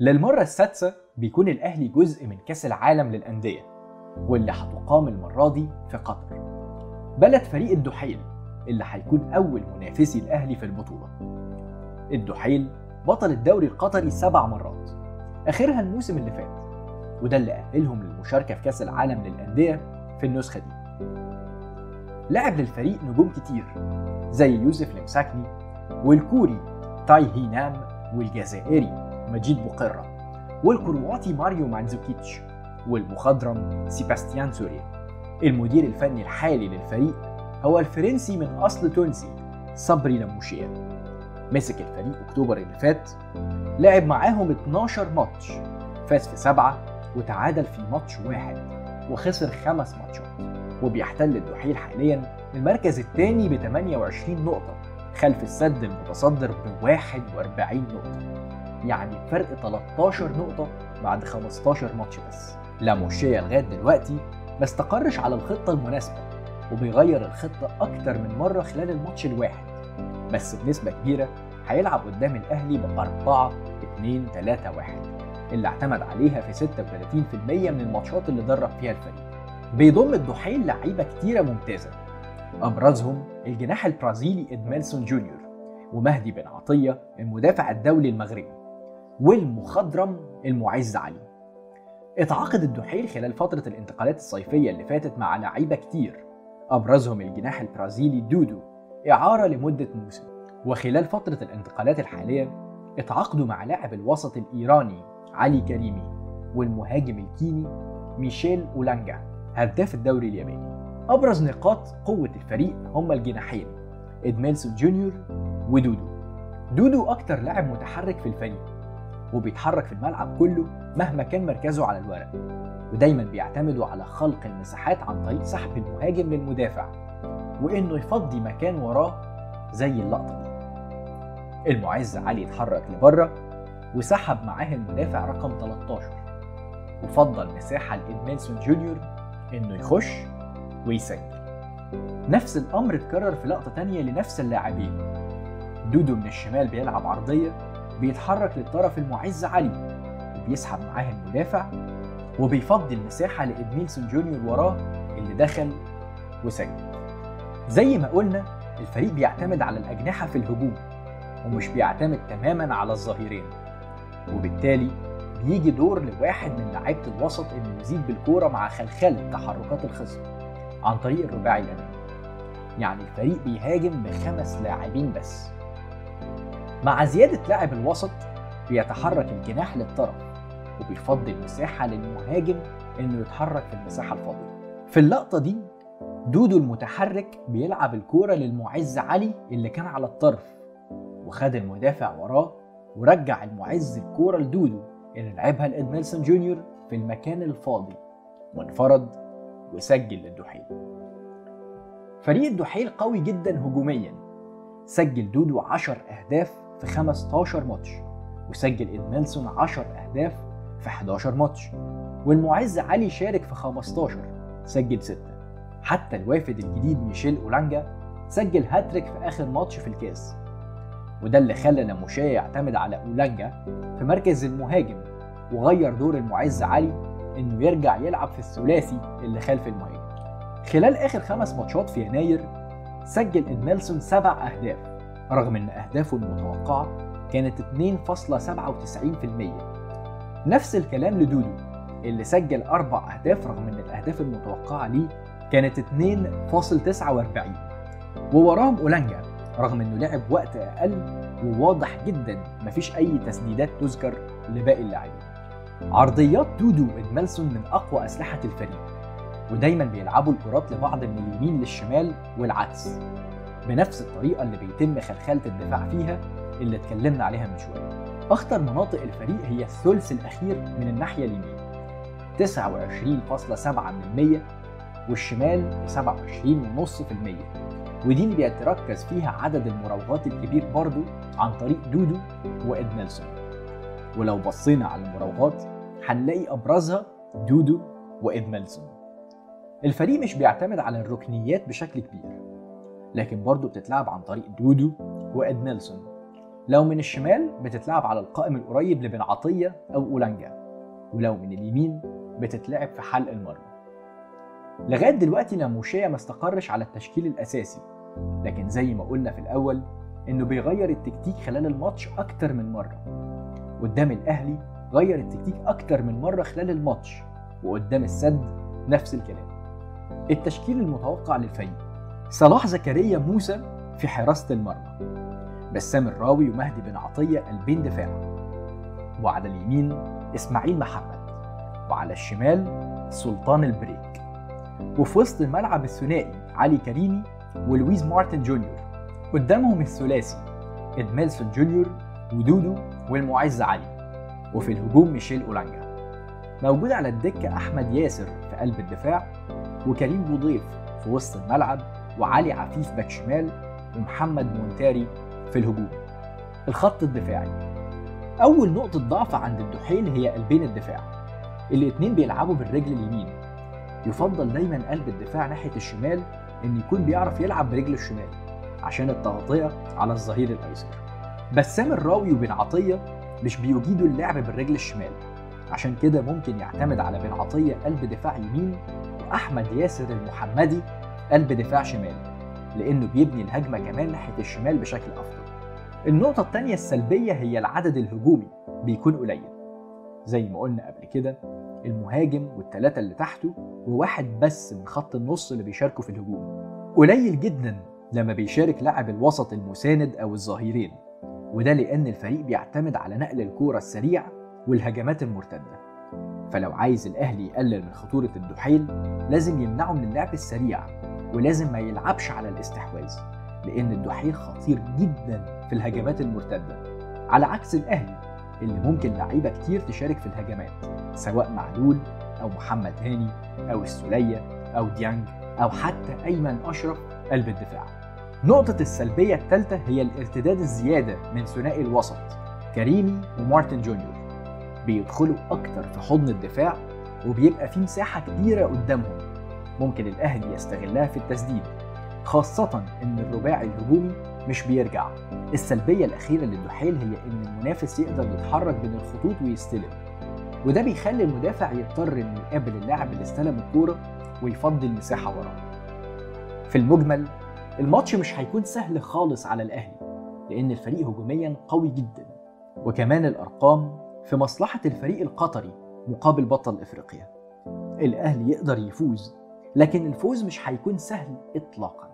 للمرة السادسة بيكون الأهلي جزء من كأس العالم للأندية واللي هتقام المرة دي في قطر، بلد فريق الدحيل اللي هيكون أول منافسي الأهلي في البطولة. الدحيل بطل الدوري القطري 7 مرات آخرها الموسم اللي فات، وده اللي أهلهم للمشاركة في كأس العالم للأندية في النسخة دي. لعب للفريق نجوم كتير زي يوسف المساكني والكوري تايهي نام والجزائري مجيد بقرة والكرواتي ماريو مانجوكيتش والمخضرم سيباستيان سوري. المدير الفني الحالي للفريق هو الفرنسي من أصل تونسي صبري لموشير، مسك الفريق أكتوبر اللي فات، لعب معاهم 12 ماتش، فاز في 7 وتعادل في ماتش 1 وخسر 5 ماتشات، وبيحتل الدحيل حاليا المركز الثاني ب 28 نقطة خلف السد المتصدر ب 41 نقطة، يعني فرق 13 نقطة بعد 15 ماتش بس. لاموشيا لغاية دلوقتي ما استقرش على الخطة المناسبة وبيغير الخطة أكتر من مرة خلال الماتش الواحد، بس بنسبة كبيرة هيلعب قدام الأهلي ب 4-2-3-1 اللي اعتمد عليها في 36% من الماتشات اللي درب فيها الفريق. بيضم الدحيل لعيبة كتيرة ممتازة، أبرزهم الجناح البرازيلي إدميلسون جونيور ومهدي بن عطية المدافع الدولي المغربي والمخضرم المعز علي. اتعاقد الدحيل خلال فترة الانتقالات الصيفية اللي فاتت مع لعيبة كتير، أبرزهم الجناح البرازيلي دودو إعارة لمدة موسم، وخلال فترة الانتقالات الحالية اتعاقدوا مع لاعب الوسط الإيراني علي كريمي والمهاجم الكيني ميشيل أولانجا هداف الدوري الياباني. أبرز نقاط قوة الفريق هم الجناحين إدميلسون جونيور ودودو. دودو أكتر لاعب متحرك في الفريق وبيتحرك في الملعب كله مهما كان مركزه على الورق، ودايما بيعتمدوا على خلق المساحات عن طريق سحب المهاجم للمدافع وانه يفضي مكان وراه زي اللقطه دي. المعز علي اتحرك لبره وسحب معاه المدافع رقم 13 وفضل مساحه لإدميلسون جونيور انه يخش ويسجل. نفس الامر اتكرر في لقطه تانيه لنفس اللاعبين، دودو من الشمال بيلعب عرضيه بيتحرك للطرف المعز علي وبيسحب معاه المدافع وبيفضي المساحة لإدميلسون جونيور وراه اللي دخل وسجل. زي ما قلنا الفريق بيعتمد على الأجنحة في الهجوم ومش بيعتمد تماما على الظهيرين، وبالتالي بيجي دور لواحد من لعيبة الوسط إنه يزيد بالكورة مع خلخلة تحركات الخصم عن طريق الرباعي الأمامي. يعني الفريق بيهاجم ب5 لاعبين بس. مع زيادة لاعب الوسط بيتحرك الجناح للطرف وبيفضي المساحة للمهاجم إنه يتحرك في المساحة الفاضية. في اللقطة دي دودو المتحرك بيلعب الكورة للمعز علي اللي كان على الطرف وخد المدافع وراه ورجع المعز الكورة لدودو اللي لعبها لإدميلسون جونيور في المكان الفاضي وانفرد وسجل للدحيل. فريق الدحيل قوي جدا هجوميا، سجل دودو 10 أهداف في 15 ماتش وسجل إدميلسون 10 أهداف في 11 ماتش، والمعز علي شارك في 15 سجل 6. حتى الوافد الجديد ميشيل أولانجا سجل هاتريك في آخر ماتش في الكاس، وده اللي خلى لاموشيا يعتمد على أولانجا في مركز المهاجم وغير دور المعز علي إنه يرجع يلعب في الثلاثي اللي خلف المهاجم. خلال آخر 5 ماتشات في يناير سجل إدميلسون 7 أهداف رغم إن أهدافه المتوقعة كانت 2.97%. نفس الكلام لدودو اللي سجل 4 أهداف رغم إن الأهداف المتوقعة ليه كانت 2.49، ووراهم أولانجا رغم إنه لعب وقت أقل وواضح جدا مفيش أي تسديدات تذكر لباقي اللاعبين. عرضيات دودو وإدميلسون من أقوى أسلحة الفريق، ودايما بيلعبوا الكرات لبعض من اليمين للشمال والعكس بنفس الطريقه اللي بيتم خلخله الدفاع فيها اللي اتكلمنا عليها من شويه. اخطر مناطق الفريق هي الثلث الاخير من الناحيه اليمين 29.7% والشمال 27.5%، ودي اللي بيتركز فيها عدد المراوغات الكبير برضو عن طريق دودو وإدميلسون. ولو بصينا على المراوغات هنلاقي ابرزها دودو وإدميلسون. الفريق مش بيعتمد على الركنيات بشكل كبير، لكن برضه بتتلعب عن طريق دودو وإدميلسون لو من الشمال بتتلعب على القائم القريب لبن عطية أو أولانجا، ولو من اليمين بتتلعب في حلق المرمى. لغاية دلوقتي لموشية ما استقرش على التشكيل الأساسي، لكن زي ما قلنا في الأول إنه بيغير التكتيك خلال الماتش أكتر من مرة. قدام الأهلي غير التكتيك أكتر من مرة خلال الماتش، وقدام السد نفس الكلام. التشكيل المتوقع للفريق: صلاح زكريا موسى في حراسة المرمى، بسام الراوي ومهدي بن عطية قلبين دفاع، وعلى اليمين اسماعيل محمد، وعلى الشمال سلطان البريك، وفي وسط الملعب الثنائي علي كريمي ولويز مارتن جونيور، قدامهم الثلاثي إدميلسون جونيور ودودو والمعز علي، وفي الهجوم ميشيل أولانجا. موجود على الدكة أحمد ياسر في قلب الدفاع، وكريم بوضيف في وسط الملعب، وعلي عفيف باك شمال، ومحمد مونتاري في الهجوم. الخط الدفاعي: أول نقطة ضعف عند الدحيل هي قلبين الدفاع، الاتنين بيلعبوا بالرجل اليمين. يفضل دايما قلب الدفاع ناحية الشمال إن يكون بيعرف يلعب برجله الشمال عشان التغطية على الظهير الأيسر. بسام الراوي وبن عطية مش بيجيدوا اللعب بالرجل الشمال، عشان كده ممكن يعتمد على بن عطية قلب دفاع يمين وأحمد ياسر المحمدي قلب دفاع شمال، لأنه بيبني الهجمة كمان ناحية الشمال بشكل أفضل. النقطة الثانية السلبية هي العدد الهجومي بيكون قليل، زي ما قلنا قبل كده المهاجم والثلاثة اللي تحته وواحد بس من خط النص اللي بيشاركوا في الهجوم. قليل جدا لما بيشارك لاعب الوسط المساند أو الظهيرين، وده لأن الفريق بيعتمد على نقل الكورة السريع والهجمات المرتدة. فلو عايز الأهلي يقلل من خطورة الدحيل لازم يمنعه من اللعب السريع، ولازم ما يلعبش على الاستحواذ، لأن الدحيل خطير جدا في الهجمات المرتدة، على عكس الأهلي اللي ممكن لعيبة كتير تشارك في الهجمات، سواء معلول أو محمد هاني أو السوليه أو ديانج أو حتى أيمن أشرف قلب الدفاع. نقطة السلبية الثالثة هي الارتداد الزيادة من ثنائي الوسط كريمي ومارتن جونيور، بيدخلوا أكتر في حضن الدفاع وبيبقى في مساحة كبيرة قدامهم ممكن الأهلي يستغلها في التسديد، خاصة إن الرباعي الهجومي مش بيرجع. السلبية الأخيرة للدحيل هي إن المنافس يقدر يتحرك بين الخطوط ويستلم، وده بيخلي المدافع يضطر إنه يقابل اللاعب اللي استلم الكورة ويفضي المساحة وراه. في المجمل الماتش مش هيكون سهل خالص على الأهلي، لأن الفريق هجوميا قوي جدا، وكمان الأرقام في مصلحة الفريق القطري مقابل بطل إفريقيا. الأهلي يقدر يفوز، لكن الفوز مش هيكون سهل إطلاقا.